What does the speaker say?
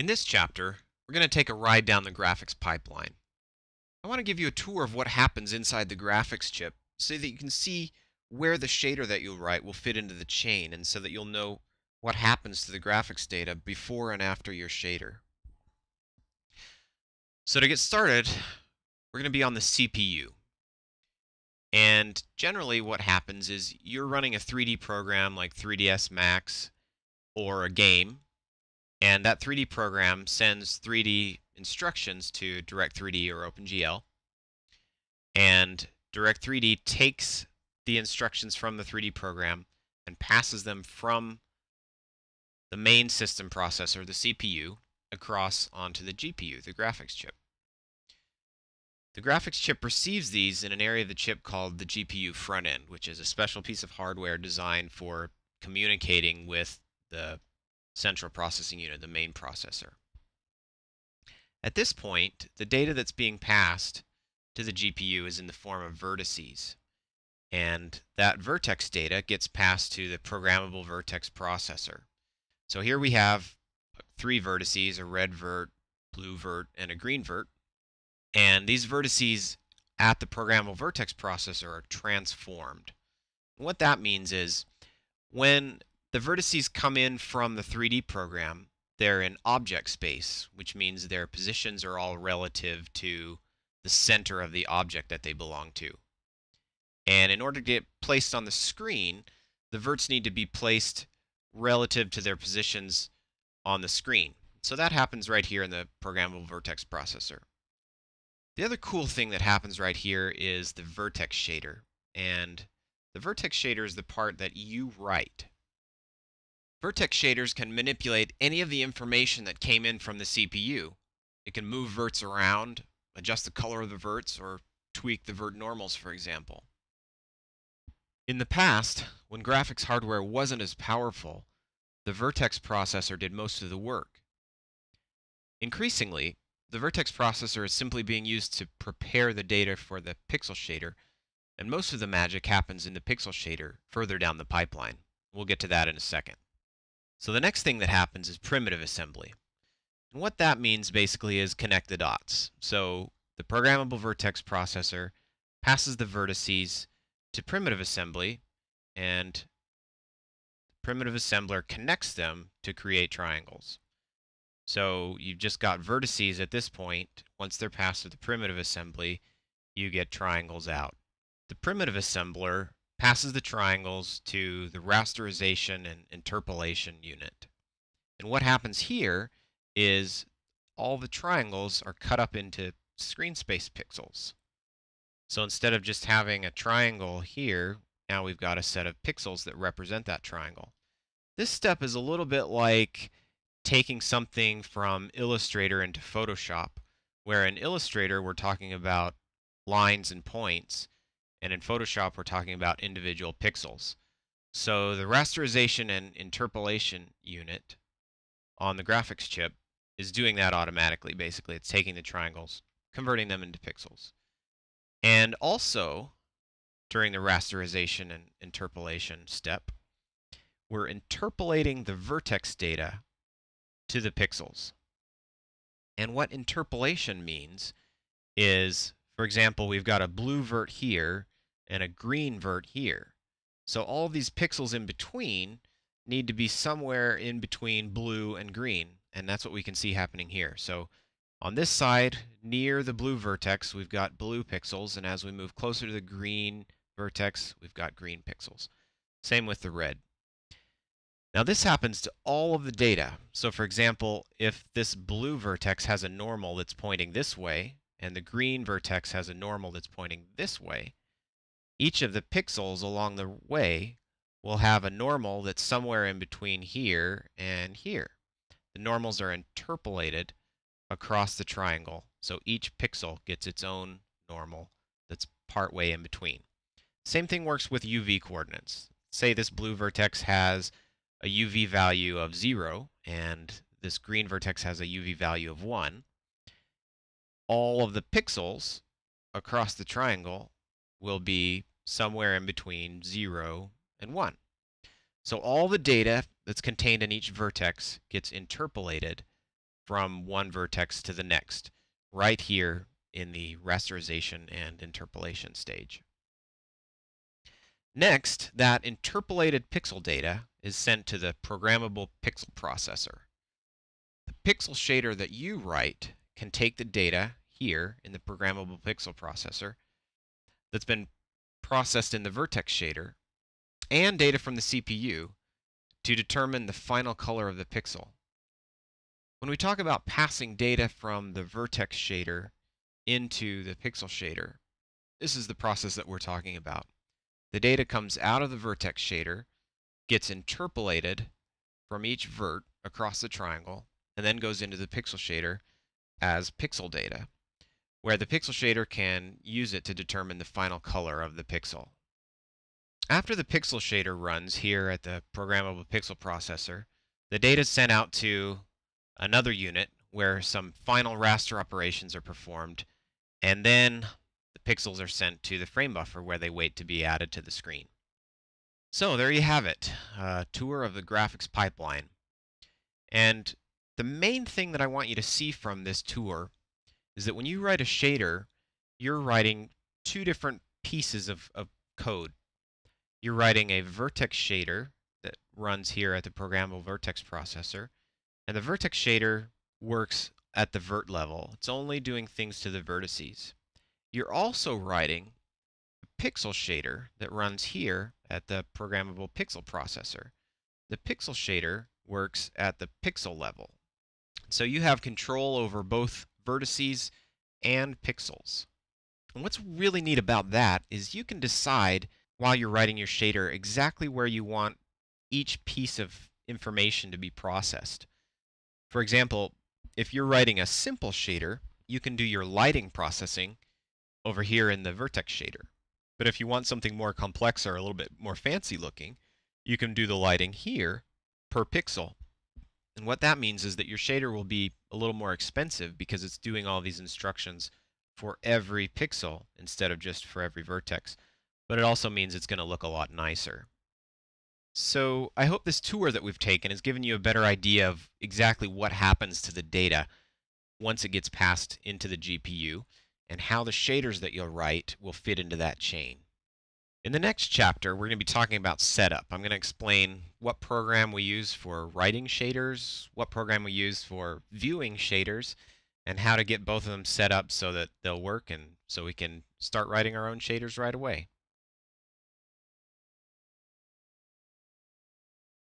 In this chapter, we're going to take a ride down the graphics pipeline. I want to give you a tour of what happens inside the graphics chip so that you can see where the shader that you'll write will fit into the chain, and so that you'll know what happens to the graphics data before and after your shader. So to get started, we're going to be on the CPU. And generally what happens is you're running a 3D program like 3ds Max or a game. And that 3D program sends 3D instructions to Direct3D or OpenGL. And Direct3D takes the instructions from the 3D program and passes them from the main system processor, the CPU, across onto the GPU, the graphics chip. The graphics chip receives these in an area of the chip called the GPU front end, which is a special piece of hardware designed for communicating with the central processing unit, the main processor. At this point, the data that's being passed to the GPU is in the form of vertices, and that vertex data gets passed to the programmable vertex processor. So here we have three vertices, a red vert, blue vert, and a green vert, and these vertices at the programmable vertex processor are transformed. And what that means is when the vertices come in from the 3D program, they're in object space, which means their positions are all relative to the center of the object that they belong to. And in order to get placed on the screen, the verts need to be placed relative to their positions on the screen. So that happens right here in the programmable vertex processor. The other cool thing that happens right here is the vertex shader. And the vertex shader is the part that you write. Vertex shaders can manipulate any of the information that came in from the CPU. It can move verts around, adjust the color of the verts, or tweak the vert normals, for example. In the past, when graphics hardware wasn't as powerful, the vertex processor did most of the work. Increasingly, the vertex processor is simply being used to prepare the data for the pixel shader, and most of the magic happens in the pixel shader further down the pipeline. We'll get to that in a second. So the next thing that happens is primitive assembly. And what that means basically is connect the dots. So the programmable vertex processor passes the vertices to primitive assembly, and the primitive assembler connects them to create triangles. So you've just got vertices at this point. Once they're passed to the primitive assembly, you get triangles out. The primitive assembler passes the triangles to the rasterization and interpolation unit. And what happens here is all the triangles are cut up into screen space pixels. So instead of just having a triangle here, now we've got a set of pixels that represent that triangle. This step is a little bit like taking something from Illustrator into Photoshop, where in Illustrator we're talking about lines and points, and in Photoshop, we're talking about individual pixels. So the rasterization and interpolation unit on the graphics chip is doing that automatically. Basically, it's taking the triangles, converting them into pixels. And also, during the rasterization and interpolation step, we're interpolating the vertex data to the pixels. And what interpolation means is, for example, we've got a blue vert here and a green vert here. So all these pixels in between need to be somewhere in between blue and green, and that's what we can see happening here. So on this side, near the blue vertex, we've got blue pixels, and as we move closer to the green vertex, we've got green pixels. Same with the red. Now this happens to all of the data. So for example, if this blue vertex has a normal that's pointing this way, and the green vertex has a normal that's pointing this way, each of the pixels along the way will have a normal that's somewhere in between here and here. The normals are interpolated across the triangle, so each pixel gets its own normal that's partway in between. Same thing works with UV coordinates. Say this blue vertex has a UV value of 0, and this green vertex has a UV value of 1. All of the pixels across the triangle will be somewhere in between 0 and 1. So all the data that's contained in each vertex gets interpolated from one vertex to the next, right here in the rasterization and interpolation stage. Next, that interpolated pixel data is sent to the programmable pixel processor. The pixel shader that you write can take the data here in the programmable pixel processor that's been processed in the vertex shader and data from the CPU to determine the final color of the pixel. When we talk about passing data from the vertex shader into the pixel shader, this is the process that we're talking about. The data comes out of the vertex shader, gets interpolated from each vert across the triangle, and then goes into the pixel shader as pixel data, where the pixel shader can use it to determine the final color of the pixel. After the pixel shader runs here at the programmable pixel processor, the data is sent out to another unit where some final raster operations are performed, and then the pixels are sent to the frame buffer where they wait to be added to the screen. So there you have it, a tour of the graphics pipeline. And the main thing that I want you to see from this tour is that when you write a shader, you're writing two different pieces of code. You're writing a vertex shader that runs here at the programmable vertex processor, and the vertex shader works at the vert level. It's only doing things to the vertices. You're also writing a pixel shader that runs here at the programmable pixel processor. The pixel shader works at the pixel level. So you have control over both vertices and pixels. And what's really neat about that is you can decide while you're writing your shader exactly where you want each piece of information to be processed. For example, if you're writing a simple shader, you can do your lighting processing over here in the vertex shader. But if you want something more complex or a little bit more fancy looking, you can do the lighting here per pixel. And what that means is that your shader will be a little more expensive because it's doing all these instructions for every pixel instead of just for every vertex. But it also means it's going to look a lot nicer. So I hope this tour that we've taken has given you a better idea of exactly what happens to the data once it gets passed into the GPU and how the shaders that you'll write will fit into that chain. In the next chapter, we're going to be talking about setup. I'm going to explain what program we use for writing shaders, what program we use for viewing shaders, and how to get both of them set up so that they'll work and so we can start writing our own shaders right away.